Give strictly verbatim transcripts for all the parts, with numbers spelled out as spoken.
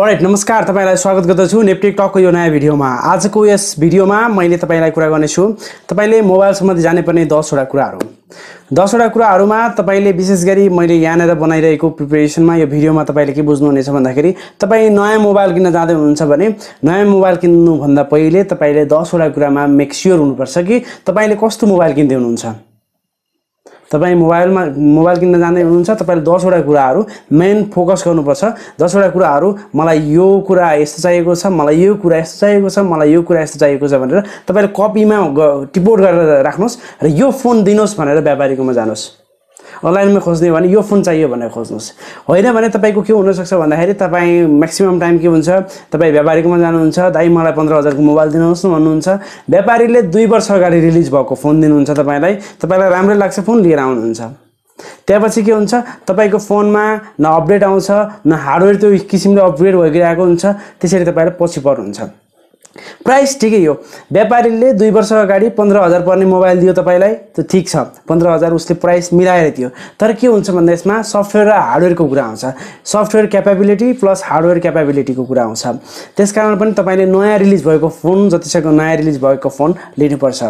Alright, नमस्कार तपाईलाई स्वागत गर्दछु नेप टेक टक को यो नयाँ भिडियोमा। आजको यस भिडियोमा मैले तपाईलाई कुरा गर्नेछु तपाईले मोबाइल सम्बन्धी जान्नुपर्ने दस वटा कुराहरू। दस वटा कुराहरूमा तपाईले विशेष गरी मैले यहाँनेर बनाइरहेको प्रिपरेसनमा यो भिडियोमा तपाईले के बुझ्नुहुनेछ भन्दाखेरि तपाई नयाँ मोबाइल किन्न जाँदै हुनुहुन्छ भने नयाँ मोबाइल किन्नु भन्दा पहिले तपाईले दस वटा कुरामा मेक स्योर हुनुपर्छ कि तपाईले कस्तो मोबाइल किन्दै हुनुहुन्छ। तपाईं मोबाइलमा मोबाइल किन्न जाँदै हुनुहुन्छ तपाईले दस वटा कुराहरु मेन फोकस गर्नुपर्छ। दस वटा कुराहरु मलाई यो कुरा यस्तो चाहिएको छ, मलाई यो कुरा यस्तो चाहिएको छ, मलाई यो कुरा यस्तो चाहिएको छ भनेर तपाईले कपीमा टिपोट गरेर राख्नुस् र यो फोन दिनुस् भनेर व्यापारीकोमा जानुस्। अनलाइनमा खोज्ने भने यो फोन चाहियो भनेर खोज्नुस्। होइन भने तपाईको के हुन सक्छ भन्दाखेरि तपाई म्याक्सिमम टाइम के हुन्छ तपाई व्यापारीकोमा जानुहुन्छ, दाइ मलाई पन्ध्र हजार को मोबाइल दिनुहोस् न भन्नुहुन्छ। व्यापारीले दुई वर्ष अगाडि रिलिज भएको फोन दिनुहुन्छ तपाईलाई, तपाईलाई राम्रो लाग्छ फोन लिएर आउनुहुन्छ। त्यसपछि के हुन्छ तपाईको फोनमा न अपडेट आउँछ न हार्डवेयर त्यो किसिमले अपग्रेड भइरहेको हुन्छ, त्यसैले तपाईले पछि पर्नुहुन्छ। प्राइस ठीक है, यो व्यापारीले दुई वर्ष अगाडि पन्ध्र हजार पर्ने मोबाइल दियो तपाईलाई त ठीक छ, पन्ध्र हजार उसले प्राइस मिलाएर दियो। तर के हुन्छ भन्दा यसमा सफ्टवेयर र हार्डवेयर को कुरा आउँछ, software capability plus hardware capability को कुरा आउँछ। त्यसकारण पनि तपाईले नयाँ रिलिज भएको फोन जतिसक्दो नयाँ रिलिज भएको फोन लिनुपर्छ।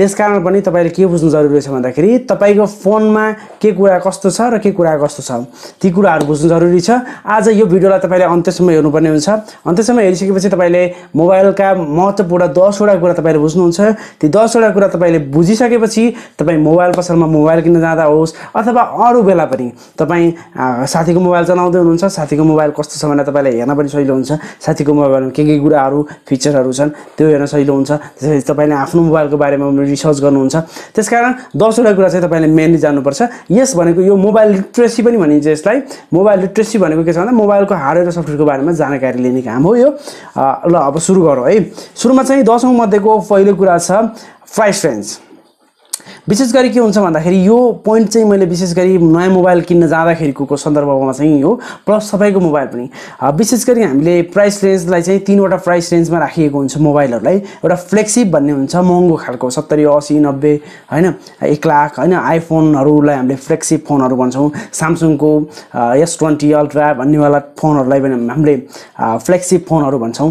त्यसकारण पनि तपाईले के बुझ्नु जरुरी छ भन्दाखेरि तपाईको फोनमा के कुरा कस्तो छ र के कुरा कस्तो छ ती कुराहरु बुझ्नु जरुरी छ। आज यो भिडियोलाई तपाईले अन्त्यसम्म हेर्नुपर्ने हुन्छ। अन्त्यसम्म हेरिसकेपछि तपाईले मोबाइल का महत्त्वपूर्ण दस वटा कुरा तपाईले बुझ्नुहुन्छ। ती दस वटा कुरा तपाईले बुझिसकेपछि तपाई मोबाइल पसलमा मोबाइल किन्न जाँदा होस् अथवा अरु बेला पनि तपाई साथीको मोबाइल चलाउँदै हुनुहुन्छ, साथीको मोबाइल कस्तो छ भनेर तपाईले हेर्न पनि सजिलो हुन्छ, साथीको मोबाइलमा के के कुराहरु फिचरहरु छन् त्यो हेर्न सजिलो हुन्छ। त्यसैले तपाईले आफ्नो मोबाइलको बारेमा रिसर्च गर्नुहुन्छ। त्यसकारण दस वटा कुरा चाहिँ तपाईले मेनली जान्नुपर्छ। यस भनेको यो मोबाइल लिटरेसी पनि भनिन्छ यसलाई। मोबाइल लिटरेसी भनेको के छ भन्दा मोबाइलको हार्डवेयर र सफ्टवेयरको बारेमा जानकारी लिने काम हो यो। ल अब सुरु गरौँ है। सुरुमा चाहिँ दशौं मध्येको पहिलो कुरा छ प्राइस रेन्ज। विशेष गरी के हुन्छ भन्दाखेरि यो पोइन्ट चाहिँ मैले विशेष गरी नयाँ मोबाइल किन्न जाँदाखेरिको सन्दर्भमा चाहिँ हो, प्लस सबैको मोबाइल पनि। विशेष गरी हामीले प्राइस रेन्जलाई चाहिँ तीनवटा प्राइस रेन्जमा राखिएको हुन्छ मोबाइलहरुलाई। एउटा फ्लेक्सिप भन्ने हुन्छ महँगो खालको सत्तरी, अस्सी, नब्बे हैन एक लाख हैन, आइफोनहरुलाई हामीले फ्लेक्सिप फोनहरु भन्छौं। Samsungको एस ट्वेन्टी अल्ट्रा भन्नेवाला फोनहरुलाई पनि हामीले फ्लेक्सिप फोनहरु भन्छौं।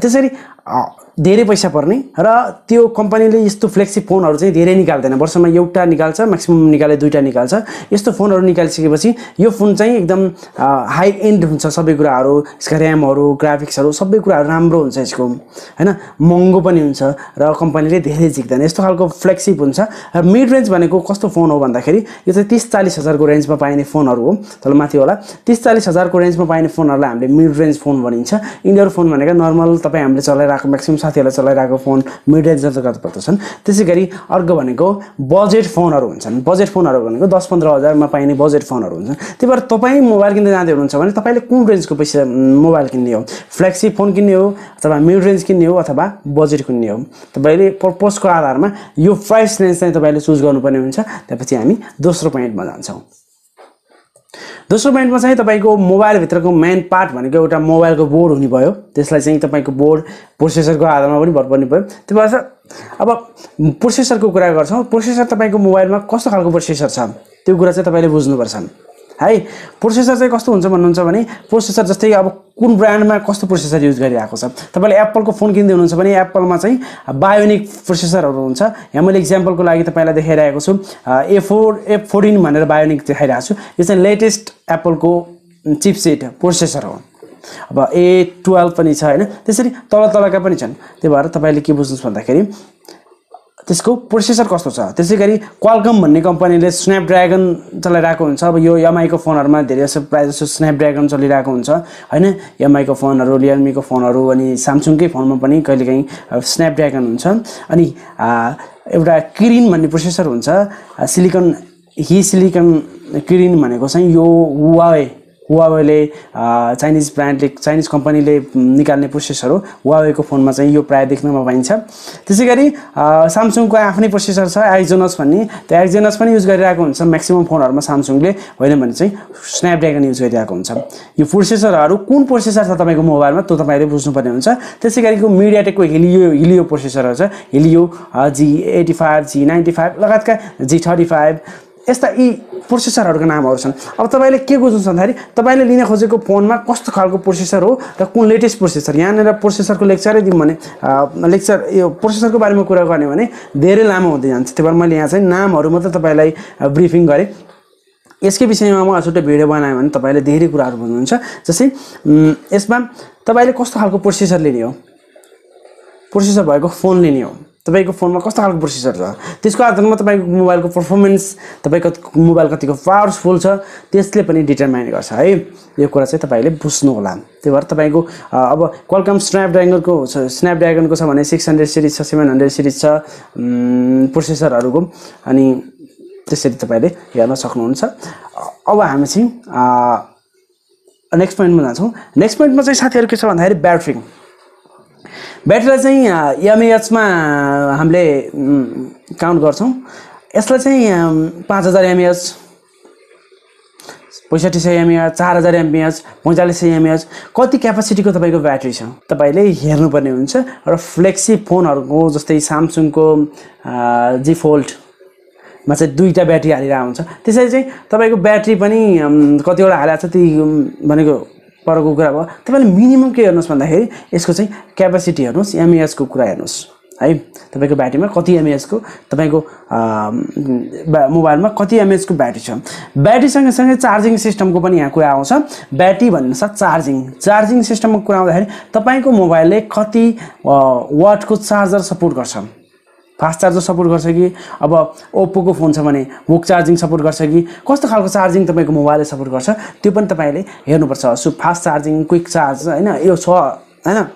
त्यसरी धेरै पैसा पर्ने र त्यो कम्पनीले यस्तो फ्लेक्सिप फोनहरु चाहिँ धेरै निकाल्दैन, वर्षमा एउटा निकाल्छ, म्याक्सिमम निकाले दुईटा निकाल्छ। यस्तो फोनहरु निकालिसकेपछि यो फोन चाहिँ एकदम हाई एन्ड हुन्छ, सबै कुराहरु यसका र्यामहरु ग्राफिक्सहरु सबै कुराहरु राम्रो हुन्छ यसको हैन, महँगो पनि हुन्छ र कम्पनीले धेरै जिक्दैन। यस्तो खालको फ्लेक्सिप हुन्छ। र मिड रेन्ज भनेको कस्तो फोन हो भन्दाखेरि यो चाहिँ तीस चालीस हजार को रेन्जमा पाइने फोनहरु हो। तल माथि होला तीस चालीस हजार को रेन्जमा पाइने फोनहरुलाई हामीले मिड रेन्ज फोन भनिन्छ। यिनीहरु फोन भनेको नर्मल तपाईं हामीले चलाइराखेको म्याक्सिमम साथीहरुले चलाइराखेको फोन मिड रेन्ज जस्तोका पर्दछन्। त्यसैगरी अर्को भनेको बजेट फोनहरु हुन्छन्। बजेट फोनहरु भनेको दस पन्ध्र हजार मा पाइने बजेट फोनहरु हुन्छन्। त्यही भएर तपाई मोबाइल किन्दै जाँदै हुनुहुन्छ भने तपाईले कुन रेन्जको पैसा मोबाइल किन्ने हो, फ्लेक्सिप फोन किन्ने हो अथवा मिड रेन्ज किन्ने हो अथवा बजेट किन्ने हो, तपाईले पर्पसको आधारमा यो प्राइस रेन्ज चाहिँ तपाईले चुज गर्नुपर्ने हुन्छ। त्यसपछि हामी दोस्रो पोइन्टमा जान्छौं। दोस्रो पोइन्टमा चाहिँ तपाईको मोबाइल भित्रको मेन पार्ट भनेको एउटा मोबाइलको बोर्ड हुने भयो। त्यसलाई चाहिँ तपाईको बोर्ड प्रोसेसरको आधारमा पनि भर पर्ने भयो। त्यो भएर अब प्रोसेसरको कुरा गर्छौं। प्रोसेसर तपाईको मोबाइलमा कस्तो खालको प्रोसेसर छ त्यो कुरा चाहिँ तपाईले बुझ्नुपर्छ है। प्रोसेसर चाहिँ कस्तो हुन्छ भन्नुहुन्छ भने प्रोसेसर जस्तै अब कुन ब्रान्डमा कस्तो प्रोसेसर युज गरिरहेको छ। तपाईले एप्पलको फोन किन्दै हुनुहुन्छ भने एप्पलमा चाहिँ बायोनिक प्रोसेसरहरु हुन्छ। यहाँ मैले एक्जम्पलको लागि तपाईलाई देखाइरहेको छु ए फोर ए फोर्टिन भनेर बायोनिक देखाइरहेको छु। यो चाहिँ लेटेस्ट एप्पलको चिपसेट प्रोसेसर हो। अब ए ट्वेल्भ पनि छ हैन, त्यसरी तल तलका पनि छन्। त्यही भएर तपाईले के बुझ्नुस् भन्दाखेरि त्यसको प्रोसेसर कस्तो छ। त्यसैगरी क्वालकम भन्ने कम्पनीले स्न्यापड्र्यागन चलाइराखेको हुन्छ। अब यो एमआई को फोनहरुमा धेरै जसो प्राय जसो स्न्यापड्र्यागन चलिरहेको हुन्छ हैन। एमआई को फोनहरु, Realme को फोनहरु अनि Samsung कै फोनमा पनि कहिलेकाहीँ स्न्यापड्र्यागन हुन्छ। अनि एउटा किरिन भन्ने प्रोसेसर हुन्छ, सिलिकन हि सिलिकन किरिन भनेको चाहिँ यो Huawei Huawei चाइनिज ब्रान्डले चाइनिज कम्पनीले निकाल्ने प्रोसेसर हो। Huawei को फोनमा चाहिँ यो प्राय देख्नमा पाइन्छ। त्यसैगरी Samsung को आफ्नै प्रोसेसर छ Exynos भन्ने, त्यो Exynos पनि युज गरिरहेको हुन्छ म्याक्सिमम फोनहरुमा Samsung ले, होइन भने चाहिँ Snapdragon युज गरिरहेको हुन्छ। यो प्रोसेसरहरु कुन प्रोसेसर छ तपाईको मोबाइलमा त्यो तपाईले बुझ्नुपर्ने हुन्छ। त्यसैगरीको MediaTek को Helio Helio प्रोसेसरहरु छ, Helio G eighty five, G ninety five लगायतका जी थर्टी फाइभ यस्ता यी प्रोसेसरहरुको नामहरु छन्। अब तपाईले के बुझ्नुहुन्छ भन्दाखेरि तपाईले लिन खोजेको फोनमा कस्तो खालको प्रोसेसर हो र कुन लेटेस्ट प्रोसेसर। यहाँनेर प्रोसेसरको लेक्चरै दिम भने लेक्चर यो प्रोसेसरको बारेमा कुरा गर्ने भने धेरै लामो हुँदै जान्छ। त्यही भएर मैले यहाँ चाहिँ नामहरु मात्र तपाईलाई ब्रीफिङ गरे। यसकै विषयमा म अझै भिडियो बनाए भने तपाईले धेरै कुराहरु बुझ्नुहुन्छ। जस्तै यसमा तपाईले कस्तो खालको प्रोसेसर लिने हो, प्रोसेसर भएको फोन लिने हो, तपाईको फोनमा कस्तो खालको प्रोसेसर छ त्यसको आधारमा तपाईको मोबाइलको परफर्मेन्स, तपाईको मोबाइल कतिको पावरफुल छ त्यसले पनि डिटरमाइन गर्छ है। यो कुरा चाहिँ तपाईले बुझ्नु होला। त्यही भएर तपाईको अब Qualcomm Snapdragon को Snapdragon को छ भने सिक्स हन्ड्रेड सिरिज छ, सेभेन हन्ड्रेड सिरिज छ प्रोसेसरहरुको, अनि त्यसरी तपाईले हेर्न सक्नुहुन्छ। अब हामी चाहिँ नेक्स्ट पोइन्टमा जान्छौं। नेक्स्ट पोइन्टमा चाहिँ साथीहरु के छ भन्दाखेरि ब्याट्री। ब्याट्रीलाई चाहिँ एमएएच मा हामीले काउन्ट गर्छौं। यसलाई चाहिँ पाँच हजार एमएएच, पैँसठी सय एमएएच, चार हजार एमएएच, पैँतालिस सय एमएएच कति क्यापासिटीको तपाईको ब्याट्री छ तपाईले हेर्नु पर्ने हुन्छ। र फ्लेक्सी फोनहरुको जस्तै Samsung को जी फोल्ड मा चाहिँ दुईटा ब्याट्री हालेर आउँछ। त्यसै चाहिँ तपाईको ब्याट्री पनि कतिवटा हालेको छ ती भनेको परको कुरा भयो। तपाईले मिनिमम के हेर्नुस् भन्दाखेरि यसको चाहिँ क्यापासिटी हेर्नुस्, एमएएच को कुरा हेर्नुस् है। तपाईको ब्याट्रीमा कति एमएएच को, तपाईको मोबाइलमा कति एमएएच को ब्याट्री छ। ब्याट्री सँगसँगै चार्जिङ सिस्टमको पनि यहाँ कुरा आउँछ। ब्याट्री भन्नुसार चार्जिङ चार्जिङ सिस्टमको कुरा आउँदाखेरि तपाईको मोबाइलले कति वाटको चार्जर सपोर्ट गर्छ, फास्ट चार्जर सपोर्ट गर्छ कि अब Oppo को फोन छ भने वक चार्जिङ सपोर्ट गर्छ कि, कस्तो खालको चार्जिङ तपाईको मोबाइलले सपोर्ट गर्छ त्यो पनि तपाईले हेर्नु पर्छ। So fast charging, quick charge हैन यो छ हैन,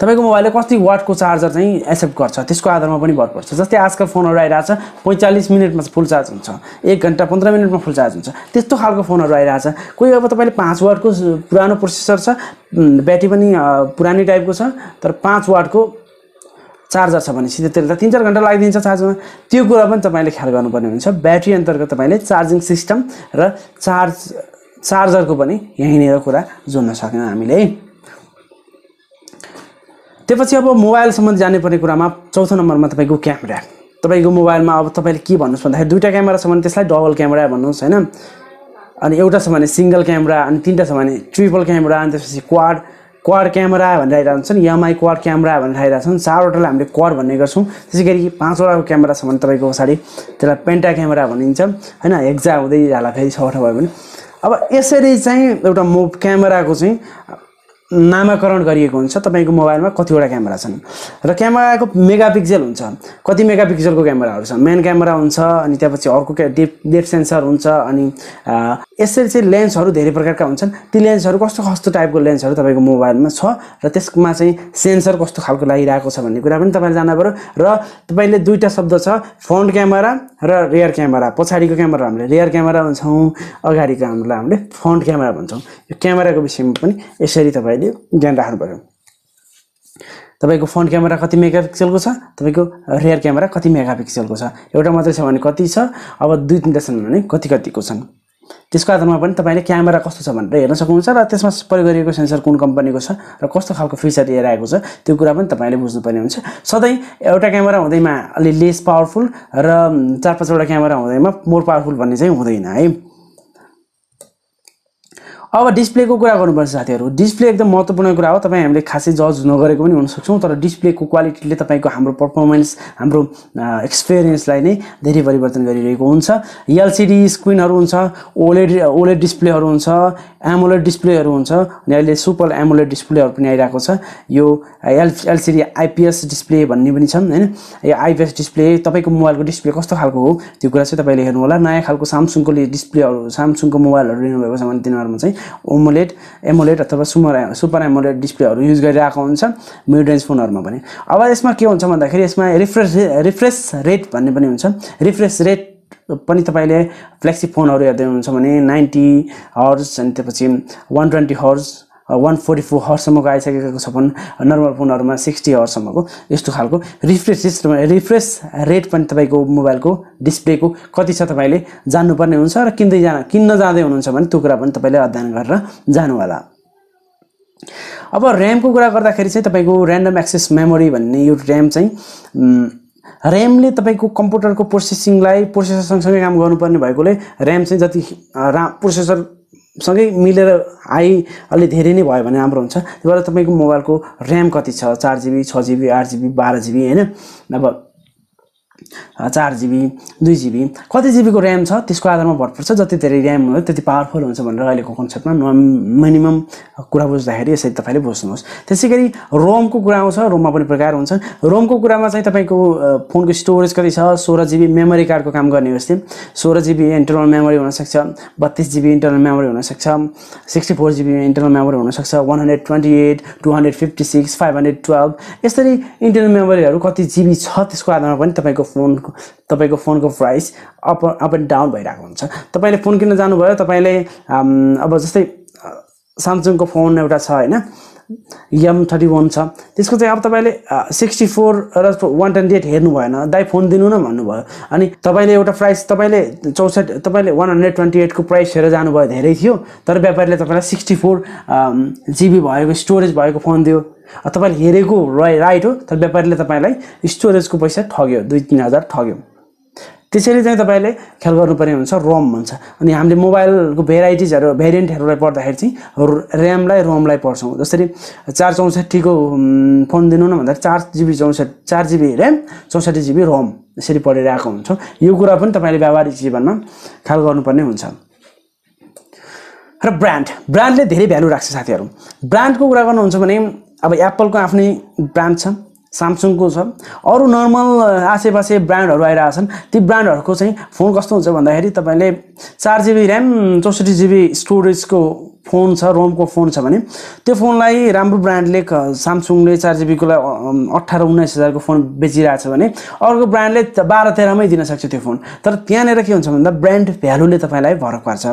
तपाईको मोबाइलले कति वाटको चार्जर चाहिँ एक्सेप्ट गर्छ त्यसको आधारमा पनि भर पर्छ। जस्तै आजकल फोनहरु आइरा छ पैँतालिस मिनेटमा फुल चार्ज हुन्छ, एक घण्टा पन्ध्र मिनेटमा फुल चार्ज हुन्छ, त्यस्तो खालको फोनहरु आइरा छ। कोही अब तपाईले पाँच वाटको पुरानो प्रोसेसर छ, ब्याट्री पनि पुरानै टाइपको छ तर पाँच वाटको चार्जर छ भने सिधै त्यसले तीन चार घण्टा लाग्दिन्छ चार्जमा। त्यो कुरा पनि तपाईले ख्याल गर्नुपर्ने हुन्छ। ब्याट्री अन्तर्गत तपाईले चार्जिङ सिस्टम र चार्ज चार्जरको पनि यहीँनिर कुरा जोड्न सक्यौं हामीले। त्यसपछि अब मोबाइल सम्बन्धी जान्नुपर्ने कुरामा चौथो नम्बरमा तपाईको क्यामेरा। तपाईको मोबाइलमा अब तपाईले के भन्नुस् भन्दाखेरि दुईटा क्यामेरा छ भने त्यसलाई डबल क्यामेरा भन्नुस् हैन, अनि एउटा छ भने सिंगल क्यामेरा, अनि तीनटा छ भने ट्रिपल क्यामेरा, अनि त्यसपछि क्वाड क्वाड क्यामेरा भनेर आइराछन् छन्, एमआई क्वाड क्यामेरा भनेर आइराछन् छन्। चारवटालाई हामीले क्वाड भन्ने गर्छौं। त्यसैगरी पाँचवटाको क्यामेरा छ भने तपाईको पछाडी त्यसलाई पेन्टा क्यामेरा भनिन्छ हैन, हेक्जा हुँदै जाला फेरि छवटा भयो भने। अब यसरी चाहिँ एउटा मो क्यामेराको चाहिँ नामकरण गरिएको हुन्छ। तपाईको मोबाइलमा कतिवटा क्यामेरा छन् र क्यामेराको मेगापिक्सल हुन्छ, कति मेगापिक्सलको क्यामेराहरु छन्। मेन क्यामेरा हुन्छ, अनि त्यसपछि अर्को डेप्थ सेन्सर हुन्छ, अनि यसरी चाहिँ लेन्सहरु धेरै प्रकारका हुन्छन्। ती लेन्सहरु कस्तो कस्तो टाइपको लेन्सहरु तपाईको मोबाइलमा छ र त्यसमा चाहिँ सेन्सर कस्तो खालको लागिरहेको छ भन्ने कुरा पनि तपाईले जान्नुपर्यो। र तपाईले दुईटा शब्द छ, फ्रन्ट क्यामेरा र रियर क्यामेरा। पछाडीको क्यामेरा हामीले रियर क्यामेरा भन्छौं, अगाडीको हामीलाई हामीले फ्रन्ट क्यामेरा भन्छौं। यो क्यामेराको विषयमा पनि यसरी तपाईले ज्ञान राख्नु पर्यो। तपाईको फ्रन्ट क्यामेरा कति मेगापिक्सलको छ, तपाईको रियर क्यामेरा कति मेगापिक्सलको छ, एउटा मात्र छ भने कति छ, अब दुई तीनटा छन् भने कति कतिको छन् त्यसको आधारमा पनि तपाईले क्यामेरा कस्तो छ भनेर हेर्न सक्नुहुन्छ। र त्यसमा प्रयोग गरिएको सेन्सर कुन कम्पनीको छ र कस्तो खालको फिचर लिएर आएको छ त्यो कुरा पनि तपाईले बुझ्नुपर्ने हुन्छ। सधैँ एउटा क्यामेरा हुँदैमा अलि लेस पावरफुल र चार पाँचवटा क्यामेरा हुँदैमा मोर पावरफुल भन्ने चाहिँ हुँदैन है। अब डिस्प्लेको कुरा गर्नुपर्छ साथीहरु। डिस्प्ले एकदम महत्त्वपूर्ण कुरा हो। तपाई हामीले खासै जज नगरेको पनि हुन सक्छौं तर डिस्प्लेको क्वालिटीले तपाईको हाम्रो परफर्मेन्स, हाम्रो एक्सपीरियन्सलाई नै धेरै परिवर्तन गरिरहेको हुन्छ। एलसीडी स्क्रिनहरु हुन्छ, ओलेड ओलेड डिस्प्लेहरु हुन्छ, एमोलेड डिस्प्लेहरु हुन्छ, अनि अहिले सुपर एमोलेड डिस्प्लेहरु पनि आइराको छ। यो एलसीडी आईपीएस डिस्प्ले भन्ने पनि छन् हैन। यो आईपीएस डिस्प्ले तपाईको मोबाइलको डिस्प्ले कस्तो खालको हो त्यो कुरा चाहिँ तपाईले हेर्नु होला। नयाँ खालको Samsung को डिस्प्लेहरु, Samsung को मोबाइलहरु लिनु भएको छ भने तिनीहरुमा चाहिँ AMOLED, AMOLED अथवा सुपर सुपर AMOLED डिस्प्लेहरु युज गरिरहेको हुन्छ मिड रेन्ज फोनहरुमा पनि। अब यसमा के हुन्छ भन्दाखेरि यसमा रिफ्रेश रिफ्रेश रेट भन्ने पनि हुन्छ। रिफ्रेश रेट पनि तपाईले फ्लेक्सिप फोनहरु हेर्दै हुनुहुन्छ भने नब्बे हर्ज, अनि त्यसपछि एक सय बीस हर्ज, एक सय चौवालीस हर्ज सम्मको आइसकेको छ भने नर्मल फोनहरुमा साठ हर्ज सम्मको यस्तो खालको रिफ्रेश रिफ्रेश रेट पनि तपाईको मोबाइलको डिस्प्लेको कति छ तपाईले जान्नु पर्ने हुन्छ। र किन्दै जान किन्न जाँदै हुनुहुन्छ भने त्यो कुरा पनि तपाईले अध्ययन गरेर जानु होला। अब र्यामको कुरा गर्दाखेरि चाहिँ तपाईको र्यान्डम एक्सेस मेमोरी भन्ने यो र्याम चाहिँ RAM ले तपाईको कम्प्युटरको प्रोसेसिङलाई प्रोसेसर सँगसँगै काम गर्नुपर्ने भएकोले RAM चाहिँ जति प्रोसेसर सँगै मिलेर हाई अलि धेरै नै भयो भने राम्रो हुन्छ त्यसबाट तपाईको मोबाइलको RAM कति छ four G B six G B eight G B twelve G B हैन अब four G B two G B कति GB को RAM छ त्यसको आधारमा भर पर्छ जति धेरै RAM हो त्यति पावरफुल हुन्छ भनेर अहिलेको कन्सेप्टमा मिनिमम कुरा बुझ्दाखेरि यसरी तपाईले बुझ्नुहोस् त्यसैगरी ROM को कुरा आउँछ ROM मा पनि प्रकार हुन्छ ROM को कुरामा चाहिँ तपाईको फोनको स्टोरेज कति छ sixteen G B memory card को काम गर्ने व्यवस्था sixteen G B internal memory हुन सक्छ thirty-two G B internal memory हुन सक्छ sixty-four G B internal memory हुन सक्छ one twenty-eight two fifty-six five twelve यसरी इन्टरनल मेमोरीहरु कति GB छ त्यसको आधारमा पनि तपाईको फोन तपाईको फोनको price up up and down भइराको हुन्छ तपाईले फोन किन्न जानु भयो तपाईले अब जस्तै Samsung को फोन एउटा छ हैन M thirty-one छ त्यसको चाहिँ अब तपाईले sixty-four र one twenty-eight हेर्नु भएन दाइ फोन दिनु न भन्नु भयो अनि तपाईले एउटा प्राइस तपाईले sixty-four तपाईले one twenty-eight को प्राइस हेरेर जानु भयो धेरै थियो तर व्यापारीले तपाईलाई sixty-four G B भएको स्टोरेज भएको फोन दियो तपाईले हेरेको राइट हो तर व्यापारीले तपाईलाई स्टोरेजको पैसा ठग्यो two three thousand ठग्यो त्यसैले चाहिँ तपाईले ख्याल गर्नुपर्ने हुन्छ रोम भन्छ अनि हामीले मोबाइलको भेराइटिजहरु भेरिएन्टहरुलाई पढ्दाखेरि चाहिँ RAM लाई ROM लाई पढ्छौं जसरी four sixty-four को फोन दिनु न भन्दा four G B four G B RAM sixty-four G B ROM यसरी पढिरहेको हुन्छ यो कुरा पनि तपाईले व्यावहारिक जीवनमा ख्याल गर्नुपर्ने हुन्छ र ब्रान्ड ब्रान्डले धेरै भ्यालु राख्छ साथीहरु ब्रान्डको कुरा गर्नुहुन्छ भने अब Apple को आफ्नै ब्रान्ड छ Samsung को छ अरु नर्मल आसेपासे ब्रान्डहरु आइरा छन् ती ब्रान्डहरुको चाहिँ फोन कस्तो हुन्छ भन्दाखेरि तपाईले four G B RAM sixty-four G B storage को फोन छ ROM को फोन छ भने त्यो फोनलाई राम्रो ब्रान्डले Samsung ले four G B को लाई eighteen nineteen thousand को फोन बेचिरा छ भने अर्को ब्रान्डले twelve thirteen मै दिन सक्छ त्यो फोन तर त्यहाँनेर के हुन्छ भन्दा ब्रान्ड भ्यालुले तपाईलाई भरक पार्छ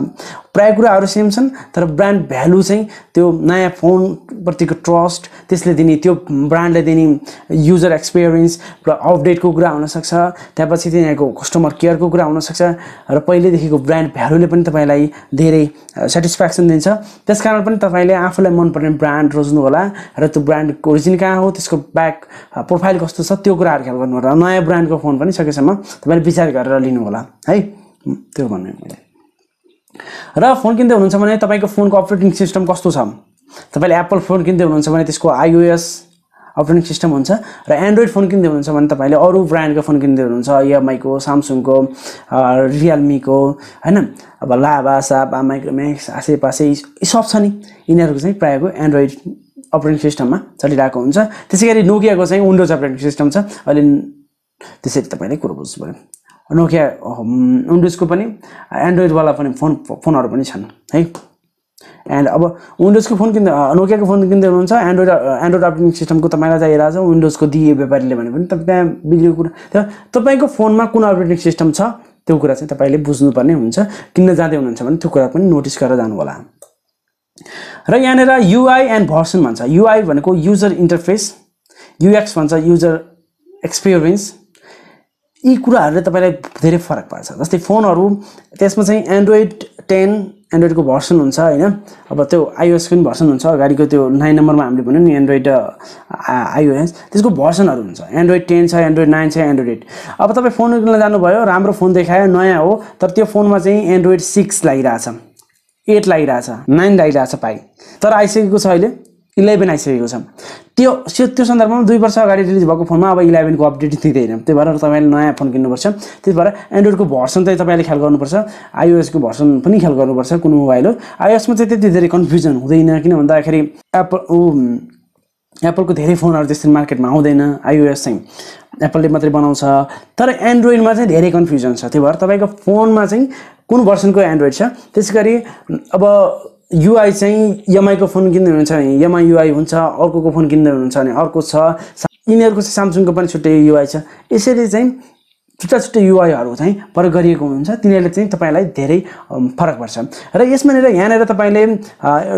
प्राय कुराहरु सेम छन् तर ब्रान्ड भ्यालु चाहिँ त्यो नयाँ फोन प्रतिको ट्रस्ट त्यसले दिने त्यो ब्रान्डले दिने युजर एक्सपीरियन्स र अपडेट को कुरा हुन सक्छ त्यसपछि त्यहाँको कस्टमर केयर को कुरा हुन सक्छ र पहिले देखिको ब्रान्ड भ्यालुले पनि तपाईलाई धेरै सटिस्फ्याक्सन दिन्छ त्यसकारण पनि तपाईले आफूलाई मन पर्ने ब्रान्ड रोज्नु होला र त्यो ब्रान्ड ओरिजिन कहाँ हो त्यसको ब्याक प्रोफाइल कस्तो छ त्यो कुराहरु ख्याल गर्नु होला नयाँ ब्रान्डको फोन पनि सकेसम्म तपाईले विचार गरेर लिनु होला है त्यो भन्ने मैले र फोन किन्दै हुनुहुन्छ भने तपाईको फोनको अपरेटिङ सिस्टम कस्तो छ तपाईले एप्पल फोन किन्दै हुनुहुन्छ भने त्यसको iOS अपरेटिङ सिस्टम हुन्छ र एन्ड्रोइड फोन किन्दै हुनुहुन्छ भने तपाईले अरु ब्रान्डको फोन किन्दै हुनुहुन्छ Huawei को Samsung को Realme को हैन अब Lava साब Micromax आसेपासे सब छ नि यिनीहरुको चाहिँ प्रायको एन्ड्रोइड अपरेटिङ सिस्टममा चलिरहेको हुन्छ त्यसैगरी Nokia को चाहिँ विन्डोज अपरेटिङ सिस्टम छ अहिले त्यसरी तपाईले कुरा बुझ्नु पर्यो Nokia विन्डोज को पनि एन्ड्रोइड वाला पनि फोन फोनहरु पनि छन् है एन्ड अब विन्डोज को फोन किन्दा Nokia को फोन किन्दै हुनुहुन्छ एन्ड्रोइड एन्ड्रोइड अपरेटिङ सिस्टम को तपाईलाई चाहिरा छ विन्डोज को दिए व्यापारीले भने पनि तपाई बिग्रेको कुरा तपाईको फोनमा कुन अपरेटिङ सिस्टम छ त्यो कुरा चाहिँ तपाईले बुझ्नु पर्ने हुन्छ किन्न जाँदै हुनुहुन्छ भने त्यो कुरा पनि नोटिस गरेर जानु होला र यहाँनेर U I एन्ड भर्सन भन्छ U I भनेको युजर इन्टरफेस U X भन्छ युजर एक्सपीरियन्स यी कुराहरुले तपाईलाई धेरै फरक पार्छ जस्तै फोनहरु त्यसमा चाहिँ एन्ड्रोइड ten Android को भर्सन हुन्छ हैन अब त्यो iOS को भर्सन हुन्छ अगाडीको त्यो nine नम्बरमा हामीले भन्यो नि Android iOS त्यसको भर्सनहरु हुन्छ Android ten छ Android nine छ Android eight अब तपाई फोन किन्न जानु भयो राम्रो फोन देखायो नयाँ हो तर त्यो फोनमा चाहिँ Android six लागिराछ eight लागिराछ nine लागिराछ पाइ तर आइसकेको छ अहिले eleven आइसकेको छ त्यो त्यो सन्दर्भमा दुई वर्ष अगाडि रिलिज भएको फोनमा अब eleven को अपडेट दिँदैन त्यही भएर तपाईले नयाँ फोन किन्नुपर्छ त्यही भएर एन्ड्रोइड को भर्सन चाहिँ तपाईले ख्याल गर्नुपर्छ iOS को भर्सन पनि ख्याल गर्नुपर्छ कुन मोबाइल हो iOS मा चाहिँ त्यति धेरै कन्फ्युजन हुँदैन किन भन्दाखेरि एप्पल एप्पल को धेरै फोनहरु त्यसरी मार्केटमा आउँदैन iOS चाहिँ एप्पल ले मात्रै बनाउँछ तर एन्ड्रोइड मा चाहिँ धेरै कन्फ्युजन छ त्यही भएर तपाईको फोनमा चाहिँ कुन भर्सनको एन्ड्रोइड छ त्यसैगरी अब U I चाहिँ Huawei को फोन किन्दै हुनुहुन्छ भने Huawei U I हुन्छ अर्को को फोन किन्दै हुनुहुन्छ भने अर्को छ यिनीहरुको चाहिँ Samsung को पनि छुट्टै U I छ यसरी चाहिँ छुट्टा छुट्टै U I हरु चाहिँ प्रयोग गरिएको हुन्छ तिनीहरुले चाहिँ तपाईलाई धेरै फरक पर्छ र यसमा नेर यहाँनेर तपाईले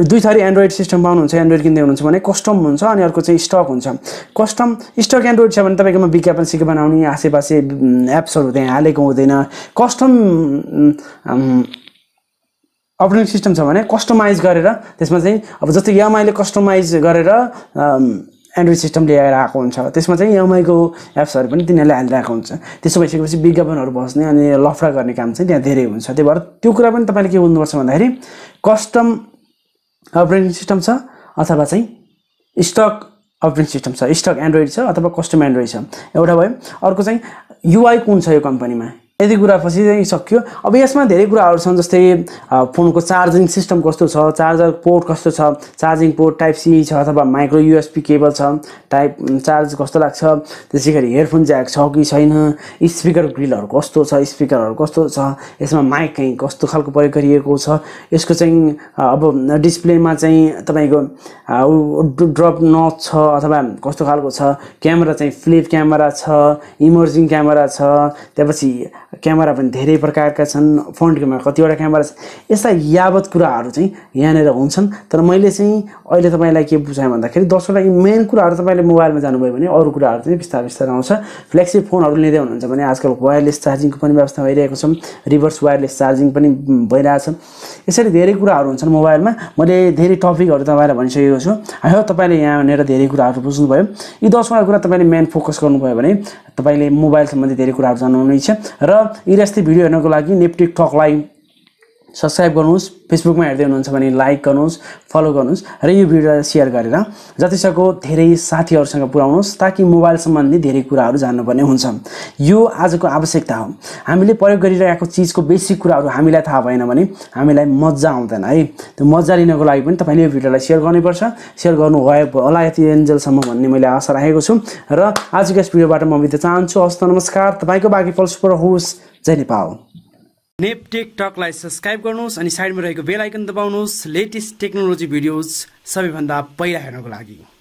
दुई थरी Android सिस्टम पाउनुहुन्छ Android किन्दै हुनुहुन्छ भने कस्टम हुन्छ अनि अर्को चाहिँ स्टक हुन्छ कस्टम स्टक Android छ भने तपाईकोमा विज्ञापन सिक बनाउने आसेपासे एप्सहरु चाहिँ हालेको हुँदैन कस्टम अपरेटिङ सिस्टम छ भने कस्टमाइज गरेर त्यसमा चाहिँ अब जस्तै Huawei ले कस्टमाइज गरेर Android system ल्याएर आएको हुन्छ त्यसमा चाहिँ Realme को एप्सहरु पनि तिनीले हालिरहेको हुन्छ त्यसो भइसकेपछि विज्ञापनहरु बस्ने अनि लफडा गर्ने काम चाहिँ त्यहाँ धेरै हुन्छ त्यही भएर त्यो कुरा पनि तपाईले के बुझ्नुपर्छ भन्दाखेरि कस्टम अपरेटिङ सिस्टम छ अथवा चाहिँ स्टक अपरेटिङ सिस्टम छ स्टक एन्ड्रोइड छ अथवा कस्टम एन्ड्रोइड छ एउटा भयो अर्को चाहिँ युआई कुन छ यो कम्पनीमा यदि कुरा पछि चाहिँ सक्यो अब यसमा धेरै कुराहरु छन् जस्तै फोनको चार्जिङ सिस्टम कस्तो छ चार्जर पोर्ट कस्तो छ चार्जिङ पोर्ट टाइप सी छ अथवा माइक्रो यूएसबी केबल छ टाइप चार्ज कस्तो लाग्छ त्यसैगरी हेडफोन ज्याक छ कि छैन स्पिकर ग्रिलहरु कस्तो छ स्पिकरहरु कस्तो छ यसमा माइक चाहिँ कस्तो खालको प्रयोग गरिएको छ यसको चाहिँ अब डिस्प्लेमा चाहिँ तपाईको ड्रप नच छ अथवा कस्तो खालको छ क्यामेरा चाहिँ फ्लिप क्यामेरा छ इमर्जिङ क्यामेरा छ त्यसपछि क्यामेरा पनि धेरै प्रकारका छन् फ्रन्टमा कतिवटा क्यामेरा छ यस्ता यावत कुराहरु चाहिँ यहाँ नेर हुन्छन् तर मैले चाहिँ अहिले तपाईलाई के बुझाए भन्दाखेरि दसवटा मेन कुराहरु तपाईले मोबाइलमा जान्नुभयो भने अरु कुराहरु चाहिँ बिस्तार बिस्तार आउँछ फ्लेक्सी फोनहरु लिँदै हुनुहुन्छ भने आजकल वायरलेस चार्जिङको पनि व्यवस्था भइरहेको छ रिभर्स वायरलेस चार्जिङ पनि भइरहेछ यसरी धेरै कुराहरु हुन्छन् मोबाइलमा मैले धेरै टपिकहरु तपाईलाई भनिसकेको छु आई होप तपाईले यहाँ नेर धेरै कुराहरु बुझ्नुभयो यी दसवटा कुरा तपाईले मेन फोकस गर्नुभयो भने तपाईले मोबाइल सम्बन्धी धेरै कुराहरु जान्नुहुनेछ र यी जस्तै भिडियो हेर्नको लागि नेप टेक टक लाई सब्स्क्राइब गर्नुस् फेसबुकमा हेर्दै हुनुहुन्छ भने लाइक गर्नुस् फलो गर्नुस् र यो भिडियोलाई शेयर गरेर जतिसक्दो धेरै साथीहरुसँग पुर्याउनुस् ताकि मोबाइल सम्बन्धी धेरै कुराहरु जान्नुपर्ने हुन्छ यो आजको आवश्यकता हो हामीले प्रयोग गरिरहेको चीजको बेसिक कुराहरु हामीलाई थाहा भएन भने हामीलाई मज्जा आउँदैन है त्यो मज्जा लिनको लागि पनि तपाईले यो भिडियोलाई शेयर गर्नुपर्छ शेयर गर्नु होला यति एन्जलसम्म भन्ने मैले आशा राखेको छु र आजको यस भिडियोबाट म बिदा चाहन्छु हस्त नमस्कार तपाईको बाकी पल्सपर होस् जय नेपाल नेप टेक टकलाई सब्स्क्राइब गर्नुस् अनि साइडमा रहेको बेल आइकन दबाउनुस् लेटेस्ट टेक्नोलोजी भिडियोज सबैभन्दा पहिला हेर्नको लागि